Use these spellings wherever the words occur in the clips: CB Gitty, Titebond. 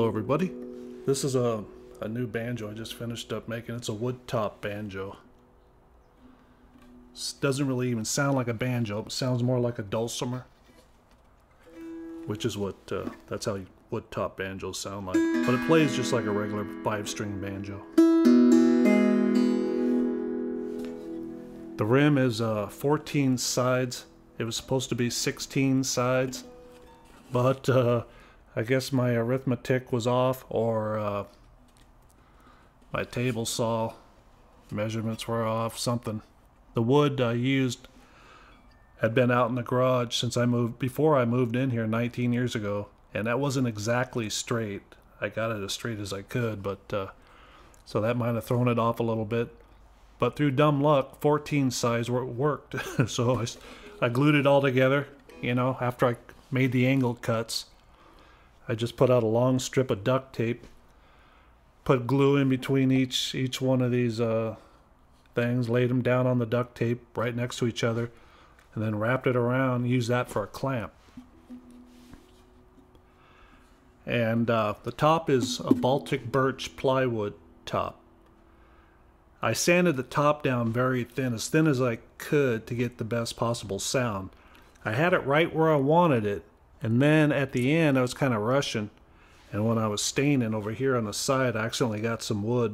Hello everybody, this is a new banjo I just finished up making. It's a wood top banjo. Doesn't really even sound like a banjo, it sounds more like a dulcimer, which is what, that's how wood top banjos sound like. But it plays just like a regular 5-string banjo. The rim is 14 sides. It was supposed to be 16 sides, but I guess my arithmetic was off, or my table saw measurements were off, something. The wood I used had been out in the garage since I moved, before I moved in here 19 years ago, and that wasn't exactly straight. I got it as straight as I could, but so that might have thrown it off a little bit. But through dumb luck, 14 size worked, so I glued it all together, you know, after I made the angle cuts. I just put out a long strip of duct tape, put glue in between each one of these things, laid them down on the duct tape right next to each other, and then wrapped it around, used that for a clamp. And the top is a Baltic birch plywood top. I sanded the top down very thin as I could to get the best possible sound. I had it right where I wanted it. And then at the end, I was kind of rushing, and when I was staining over here on the side, I accidentally got some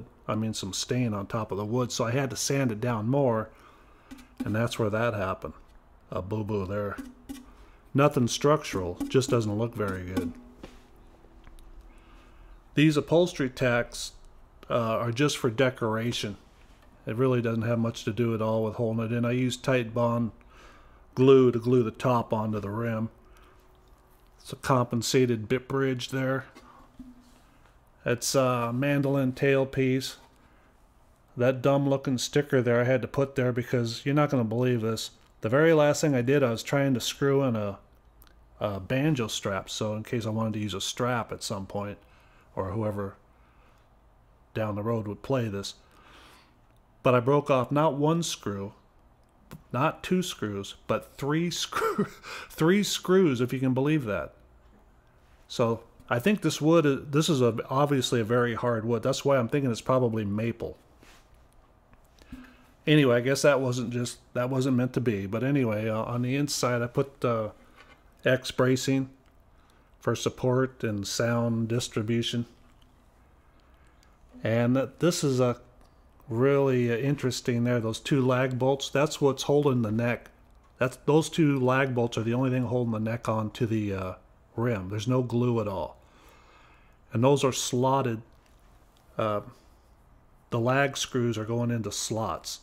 stain on top of the wood, so I had to sand it down more, and that's where that happened. A boo-boo there. Nothing structural, just doesn't look very good. These upholstery tacks are just for decoration. It really doesn't have much to do at all with holding it in. I use Titebond glue to glue the top onto the rim. It's a compensated bit bridge there. It's a mandolin tailpiece. That dumb looking sticker there I had to put there because you're not going to believe this. The very last thing I did, I was trying to screw in a banjo strap. So in case I wanted to use a strap at some point, or whoever down the road would play this. But I broke off not one screw, not two screws, but three screws, if you can believe that. So I think this wood, this is obviously a very hard wood. That's why I'm thinking it's probably maple. Anyway, I guess that wasn't meant to be. But anyway, on the inside, I put X bracing for support and sound distribution. And this is a really interesting there, those two lag bolts. That's what's holding the neck. Those two lag bolts are the only thing holding the neck on to the rim. There's no glue at all. And those are slotted. The lag screws are going into slots.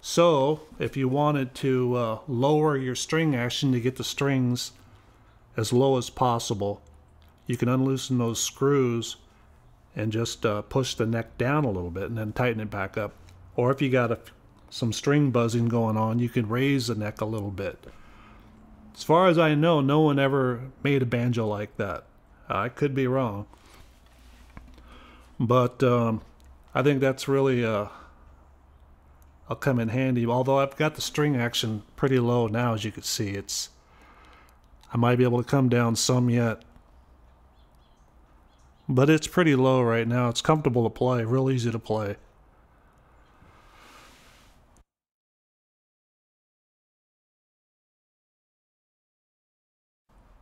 So if you wanted to lower your string action to get the strings as low as possible, you can unloosen those screws and just push the neck down a little bit and then tighten it back up. Or if you got some string buzzing going on, you can raise the neck a little bit. As far as I know, no one ever made a banjo like that. I could be wrong. But I think that's really, I'll come in handy. Although I've got the string action pretty low now, as you can see. I might be able to come down some yet. But it's pretty low right now. It's comfortable to play, real easy to play.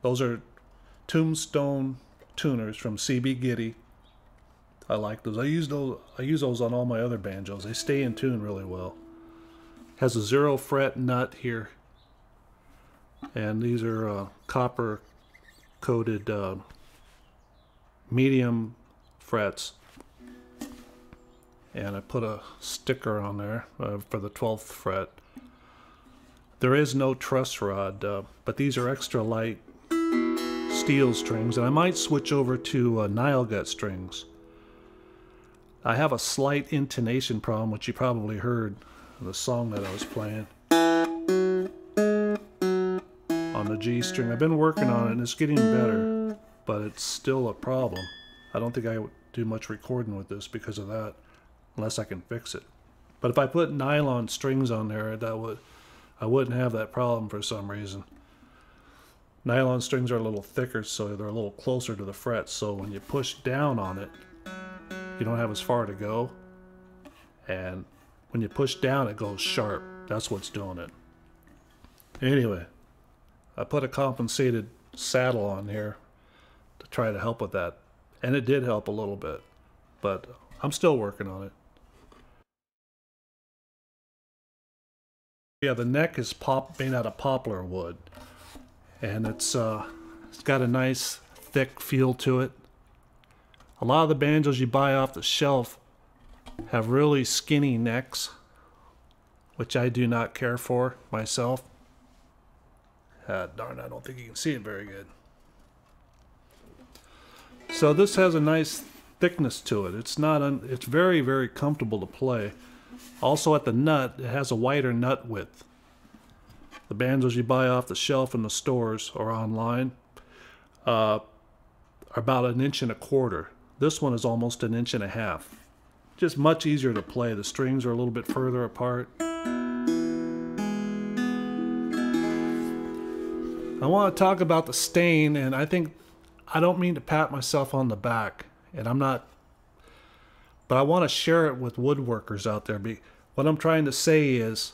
Those are Tombstone tuners from CB Gitty. I like those. I use those on all my other banjos. They stay in tune really well. Has a 0 fret nut here. And these are copper coated medium frets, and I put a sticker on there for the 12th fret. There is no truss rod, but these are extra light steel strings, and I might switch over to nile gut strings. I have a slight intonation problem, which you probably heard in the song that I was playing on the G string. I've been working on it and it's getting better, but it's still a problem. I don't think I would do much recording with this because of that, unless I can fix it. But if I put nylon strings on there, I wouldn't have that problem for some reason. Nylon strings are a little thicker, so they're a little closer to the frets, so when you push down on it, you don't have as far to go. And when you push down, it goes sharp. That's what's doing it. Anyway, I put a compensated saddle on here to try to help with that. And it did help a little bit, but I'm still working on it. Yeah, the neck is made out of poplar wood, and it's got a nice thick feel to it. A lot of the banjos you buy off the shelf have really skinny necks, which I do not care for myself. Darn, I don't think you can see it very good. So this has a nice thickness to it. It's not it's very, very comfortable to play. Also at the nut, it has a wider nut width. The banjos you buy off the shelf in the stores or online are about 1.25 inches. This one is almost 1.5 inches. Just much easier to play. The strings are a little bit further apart. I want to talk about the stain, and I think, I don't mean to pat myself on the back, and I'm not, but I want to share it with woodworkers out there. What I'm trying to say is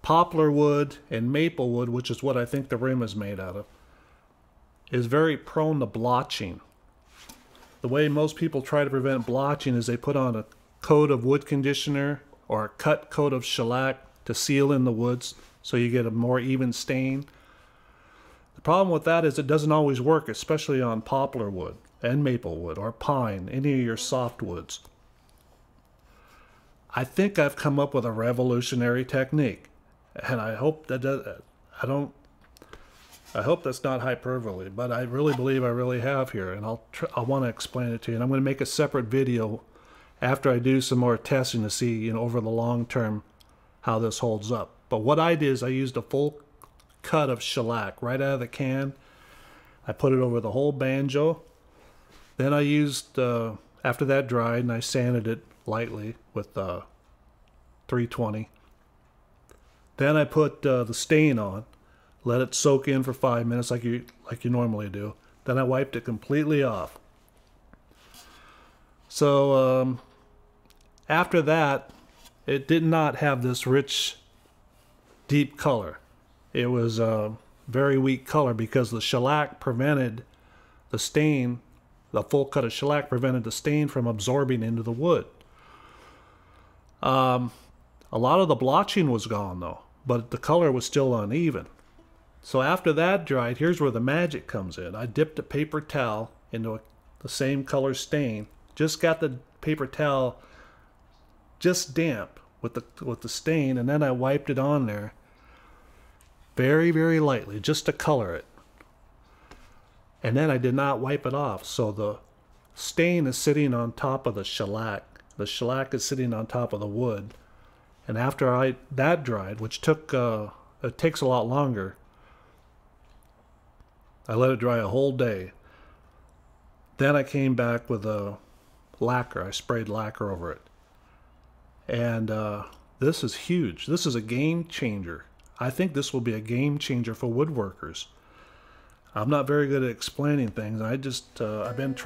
poplar wood and maple wood, which is what I think the rim is made out of, is very prone to blotching. The way most people try to prevent blotching is they put on a coat of wood conditioner or a cut coat of shellac to seal in the woods so you get a more even stain. The problem with that is it doesn't always work, especially on poplar wood and maple wood or pine, any of your soft woods. I think I've come up with a revolutionary technique, and I hope that I hope that's not hyperbole, but I really believe I really have here, and I want to explain it to you. And I'm going to make a separate video after I do some more testing to see, you know, over the long term how this holds up. But what I did is I used a full cut of shellac right out of the can. I put it over the whole banjo. Then I used, after that dried, and I sanded it lightly with 320. Then I put the stain on. Let it soak in for 5 minutes like you normally do. Then I wiped it completely off. So after that, it did not have this rich, deep color. It was a very weak color because the shellac prevented the stain, the full cut of shellac prevented the stain from absorbing into the wood. A lot of the blotching was gone though, but the color was still uneven. So after that dried, here's where the magic comes in. I dipped a paper towel into the same color stain, just got the paper towel just damp with the stain, and then I wiped it on there very, very lightly just to color it. And then I did not wipe it off, so the stain is sitting on top of the shellac. The shellac is sitting on top of the wood. And after that dried, which took it takes a lot longer, I let it dry a whole day. Then I came back with a lacquer. I sprayed lacquer over it. And this is huge. This is a game changer. I think this will be a game changer for woodworkers. I'm not very good at explaining things. I just, I've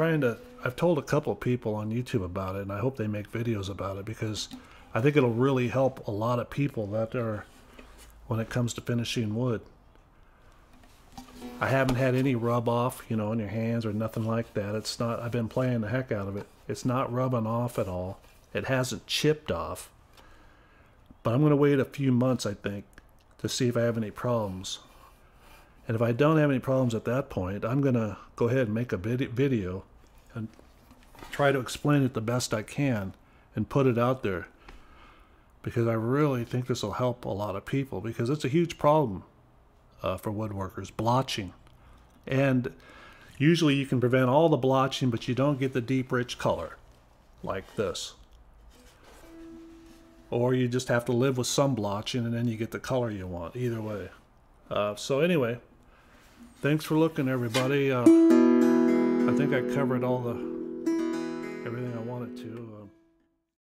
told a couple of people on YouTube about it, and I hope they make videos about it because I think it'll really help a lot of people that are, when it comes to finishing wood. I haven't had any rub off, you know, on your hands or nothing like that. It's not, I've been playing the heck out of it. It's not rubbing off at all. It hasn't chipped off. But I'm going to wait a few months, I think, to see if I have any problems. And if I don't have any problems at that point, I'm going to go ahead and make a video and try to explain it the best I can and put it out there. Because I really think this will help a lot of people because it's a huge problem. For woodworkers, blotching. And usually you can prevent all the blotching, but you don't get the deep rich color like this, or you just have to live with some blotching and then you get the color you want either way. So anyway, thanks for looking, everybody. I think I covered everything I wanted to